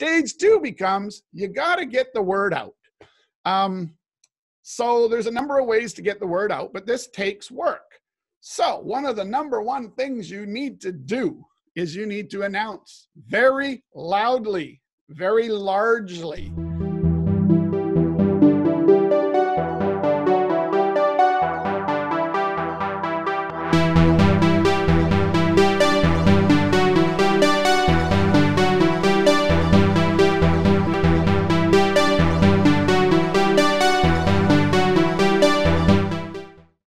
stage two becomes you got to get the word out. So there's a number of ways to get the word out, but this takes work. So one of the number one things you need to do is you need to announce very loudly, very largely.